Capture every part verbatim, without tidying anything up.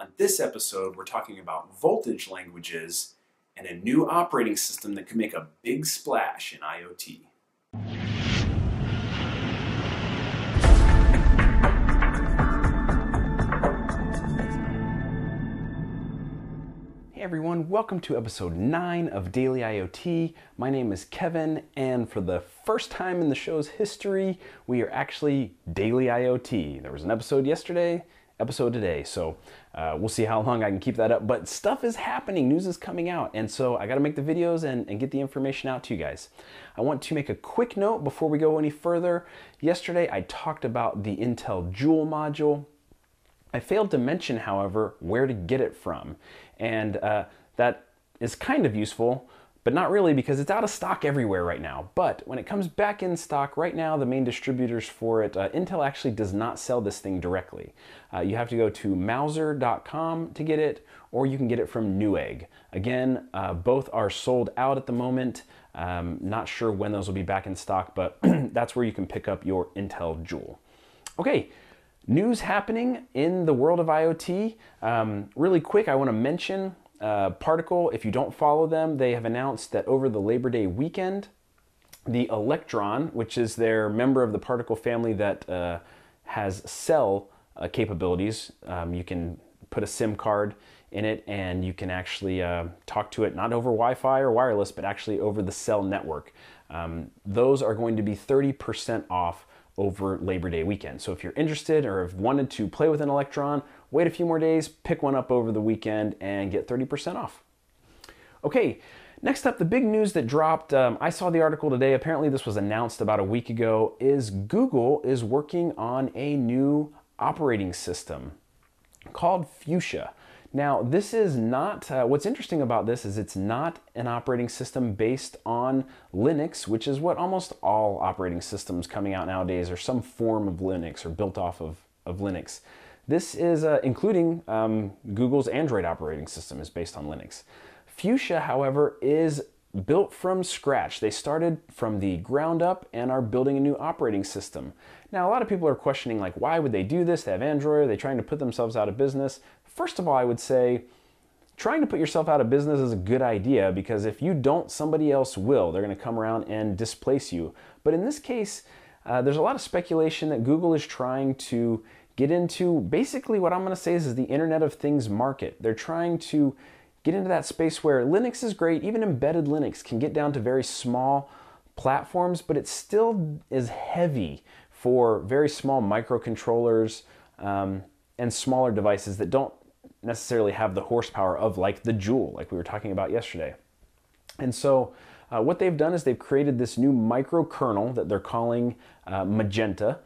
On this episode, we're talking about voltage languages and a new operating system that can make a big splash in IoT. Hey everyone, welcome to episode nine of Daily IoT. My name is Kevin, and for the first time in the show's history, we are actually Daily IoT. There was an episode yesterday, episode today, so uh, we'll see how long I can keep that up, but stuff is happening, news is coming out, and so I gotta make the videos and, and get the information out to you guys. I want to make a quick note before we go any further. Yesterday, I talked about the Intel Joule module. I failed to mention, however, where to get it from. And uh, that is kind of useful, but not really, because it's out of stock everywhere right now. But when it comes back in stock, right now the main distributors for it, uh, Intel actually does not sell this thing directly. Uh, you have to go to mauser dot com to get it, or you can get it from Newegg. Again, uh, both are sold out at the moment. Um, not sure when those will be back in stock, but that's where you can pick up your Intel Joule. Okay. News happening in the world of IoT. Um, really quick, I want to mention uh, Particle. If you don't follow them, they have announced that over the Labor Day weekend, the Electron, which is their member of the Particle family that uh, has cell uh, capabilities, um, you can put a SIM card in it and you can actually uh, talk to it, not over Wi-Fi or wireless, but actually over the cell network. Um, those are going to be thirty percent off over Labor Day weekend. So if you're interested or have wanted to play with an Electron, wait a few more days, pick one up over the weekend and get thirty percent off. Okay, next up, the big news that dropped, um, I saw the article today, apparently this was announced about a week ago, is Google is working on a new operating system called Fuchsia. Now, this is not, uh, what's interesting about this is it's not an operating system based on Linux, which is what almost all operating systems coming out nowadays are, some form of Linux or built off of, of Linux. This is, uh, including um, Google's Android operating system is based on Linux. Fuchsia, however, is built from scratch. They started from the ground up and are building a new operating system. Now, a lot of people are questioning, like, why would they do this? They have Android, are they trying to put themselves out of business? First of all, I would say trying to put yourself out of business is a good idea, because if you don't, somebody else will. They're going to come around and displace you. But in this case, uh, there's a lot of speculation that Google is trying to get into basically what I'm going to say is, is the Internet of Things market. They're trying to get into that space where Linux is great, even embedded Linux can get down to very small platforms, but it still is heavy for very small microcontrollers um, and smaller devices that don't necessarily have the horsepower of, like, the Joule, like we were talking about yesterday. And so uh, what they've done is they've created this new microkernel that they're calling uh, Magenta.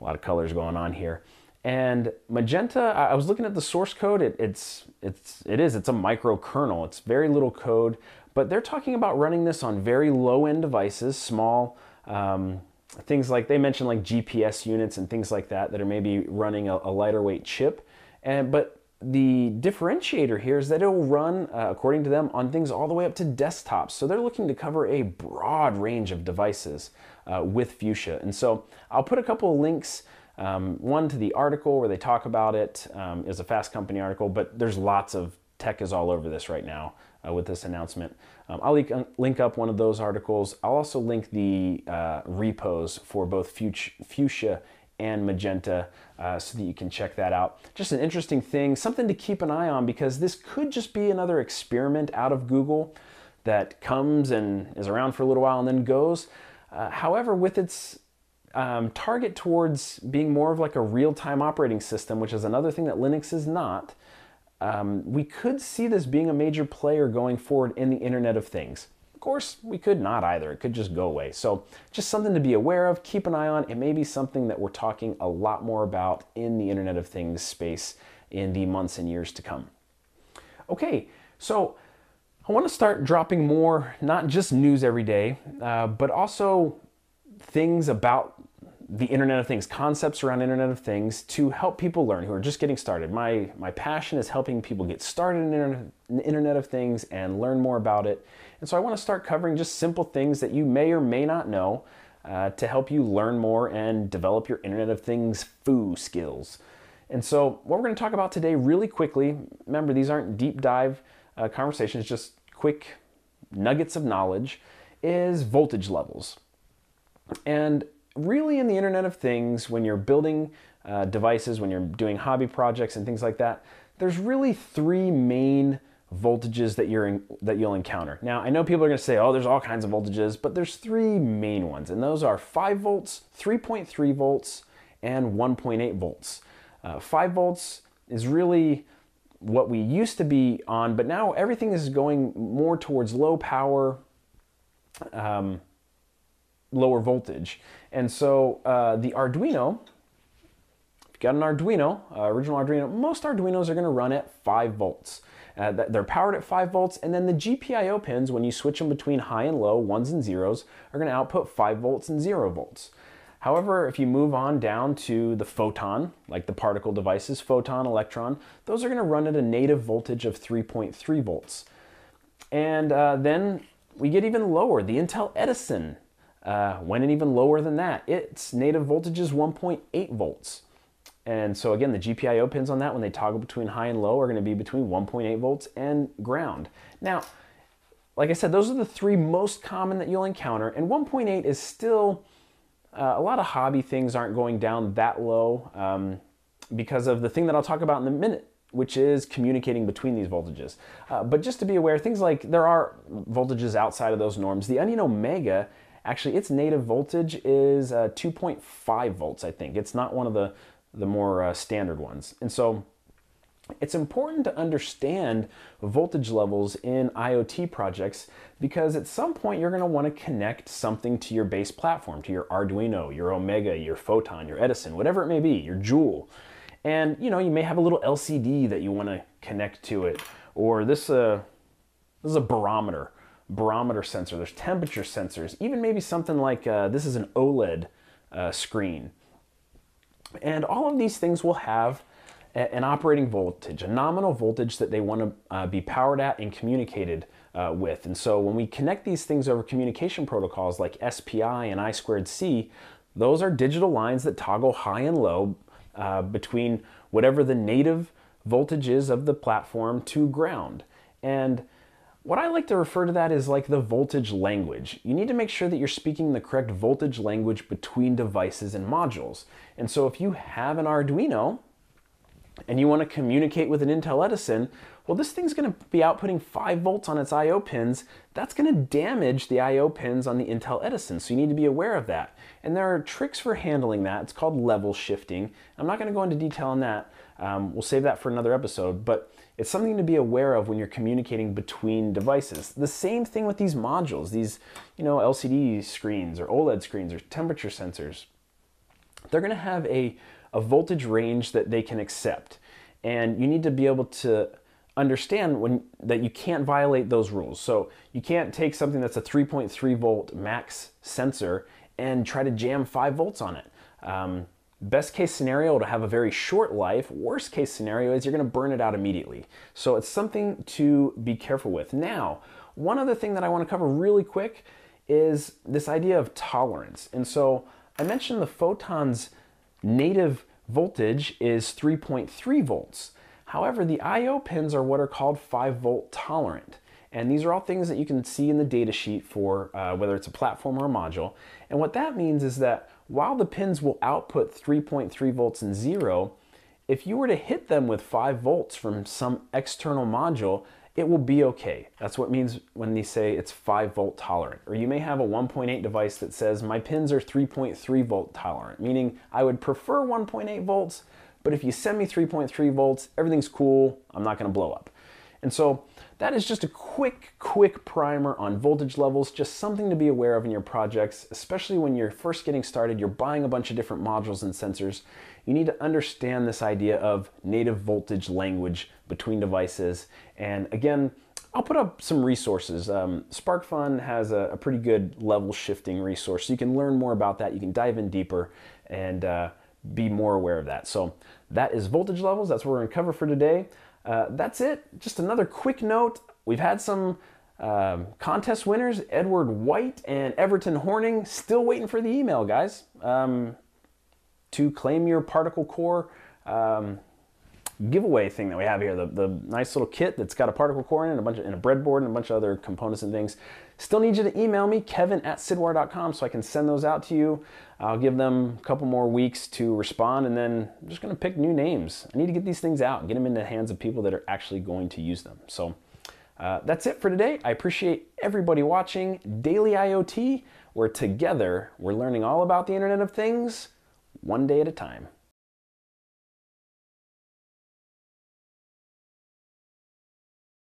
A lot of colors going on here. And Magenta, I was looking at the source code, it, it's, it's, it is, it's a microkernel. It's very little code, but they're talking about running this on very low-end devices, small um, things like, they mentioned like G P S units and things like that that are maybe running a, a lighter weight chip. And, but the differentiator here is that it'll run, uh, according to them, on things all the way up to desktops. So they're looking to cover a broad range of devices uh, with Fuchsia. And so I'll put a couple of links. Um, one to the article where they talk about it, um, is a Fast Company article, but there's lots of tech is all over this right now uh, with this announcement. Um, I'll link, uh, link up one of those articles. I'll also link the uh, repos for both Fuchsia and Magenta uh, so that you can check that out. Just an interesting thing, something to keep an eye on, because this could just be another experiment out of Google that comes and is around for a little while and then goes. Uh, however, with its Um, target towards being more of like a real-time operating system, which is another thing that Linux is not, um, we could see this being a major player going forward in the Internet of Things. Of course, we could not either. It could just go away. So just something to be aware of, keep an eye on. It may be something that we're talking a lot more about in the Internet of Things space in the months and years to come. Okay, so I want to start dropping more, not just news every day, uh, but also things about the Internet of Things, concepts around Internet of Things to help people learn who are just getting started. My, my passion is helping people get started in, inter in the Internet of Things and learn more about it. And so I want to start covering just simple things that you may or may not know uh, to help you learn more and develop your Internet of Things foo skills. And so what we're going to talk about today really quickly, remember these aren't deep dive uh, conversations, just quick nuggets of knowledge, is voltage levels. And really in the Internet of Things, when you're building uh, devices, when you're doing hobby projects and things like that, there's really three main voltages that you're in, that you'll encounter. Now, I know people are going to say, oh, there's all kinds of voltages, but there's three main ones, and those are five volts, three point three volts, and one point eight volts. Uh, five volts is really what we used to be on, but now everything is going more towards low power, um, lower voltage. And so uh, the Arduino, if you've got an Arduino, uh, original Arduino, most Arduinos are going to run at five volts. Uh, they're powered at five volts, and then the G P I O pins, when you switch them between high and low, ones and zeros, are going to output five volts and zero volts. However, if you move on down to the photon, like the particle devices, photon, electron, those are going to run at a native voltage of three point three volts. And uh, then we get even lower. The Intel Edison uh, went in even lower than that. Its native voltage is one point eight volts. And so again, the G P I O pins on that, when they toggle between high and low, are going to be between one point eight volts and ground. Now, like I said, those are the three most common that you'll encounter, and one point eight is still... Uh, a lot of hobby things aren't going down that low um, because of the thing that I'll talk about in a minute, which is communicating between these voltages. Uh, but just to be aware, things like, there are voltages outside of those norms. The Onion Omega, actually, its native voltage is uh, two point five volts, I think. It's not one of the, the more uh, standard ones. And so it's important to understand voltage levels in IoT projects, because at some point you're going to want to connect something to your base platform, to your Arduino, your Omega, your Photon, your Edison, whatever it may be, your Joule. And you know, you may have a little L C D that you want to connect to it, or this, uh, this is a barometer, barometer sensor, there's temperature sensors, even maybe something like uh, this is an OLED uh, screen. And all of these things will have an operating voltage, a nominal voltage that they want to uh, be powered at and communicated uh, with. And so when we connect these things over communication protocols like S P I and I two C, those are digital lines that toggle high and low uh, between whatever the native voltage is of the platform to ground. And what I like to refer to that is like the voltage language. You need to make sure that you're speaking the correct voltage language between devices and modules. And so if you have an Arduino, and you want to communicate with an Intel Edison, well, this thing's going to be outputting five volts on its I O pins. That's going to damage the I O pins on the Intel Edison, so you need to be aware of that. And there are tricks for handling that. It's called level shifting. I'm not going to go into detail on that. Um, we'll save that for another episode, but it's something to be aware of when you're communicating between devices. The same thing with these modules, these you know, L C D screens or OLED screens or temperature sensors. They're going to have a a voltage range that they can accept, and you need to be able to understand when that you can't violate those rules. So you can't take something that's a three point three volt max sensor and try to jam five volts on it. Um, best case scenario, to have a very short life. Worst case scenario is you're going to burn it out immediately. So it's something to be careful with. Now, one other thing that I want to cover really quick is this idea of tolerance. And so I mentioned the Photon's native voltage is three point three volts. However, the I O pins are what are called five volt tolerant. And these are all things that you can see in the data sheet for uh, whether it's a platform or a module. And what that means is that while the pins will output three point three volts and zero, if you were to hit them with five volts from some external module, it will be okay. That's what it means when they say it's five volt tolerant. Or you may have a one point eight device that says my pins are three point three volt tolerant, meaning I would prefer one point eight volts, but if you send me three point three volts, everything's cool, I'm not gonna blow up. And so that is just a quick, quick primer on voltage levels, just something to be aware of in your projects, especially when you're first getting started, you're buying a bunch of different modules and sensors. You need to understand this idea of native voltage language between devices. And again, I'll put up some resources. Um, SparkFun has a, a pretty good level shifting resource. So you can learn more about that. You can dive in deeper and uh, be more aware of that. So that is voltage levels. That's what we're gonna cover for today. Uh, that's it. Just another quick note. We've had some um, contest winners, Edward White and Everton Horning. Still waiting for the email, guys, um, to claim your particle core um, giveaway thing that we have here, the, the nice little kit that's got a particle core in it, a bunch of, and a breadboard, and a bunch of other components and things. Still need you to email me, kevin at sidwar dot com, so I can send those out to you. I'll give them a couple more weeks to respond, and then I'm just gonna pick new names. I need to get these things out and get them into the hands of people that are actually going to use them. So uh, that's it for today. I appreciate everybody watching Daily I O T, where together we're learning all about the Internet of Things, one day at a time.